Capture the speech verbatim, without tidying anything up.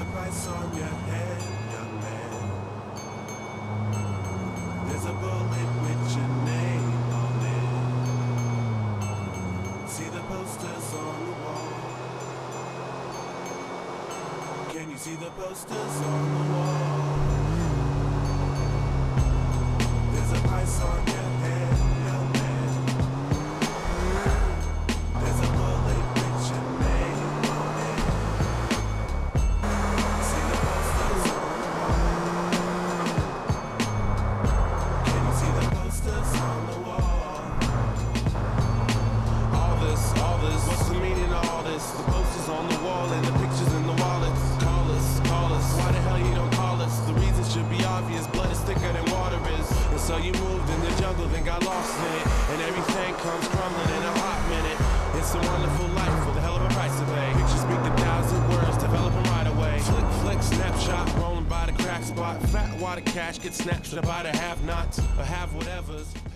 There's a price on your head, young man. There's a bullet with your name on it. See the posters on the wall. Can you see the posters on the wall? There's a price on your head, young man. There's a bullet with your name. The posters on the wall and the pictures in the wallets. Call us, call us, why the hell you don't call us? The reason should be obvious, blood is thicker than water is. And so you moved in the jungle, then got lost in it. And everything comes crumbling in a hot minute. It's a wonderful life with a hell of a price to pay. Pictures speak a thousand words, develop them right away. Flick, flick, snapshot, rolling by the crack spot. Fat water cash, get snatched up by the have-nots or have-whatevers.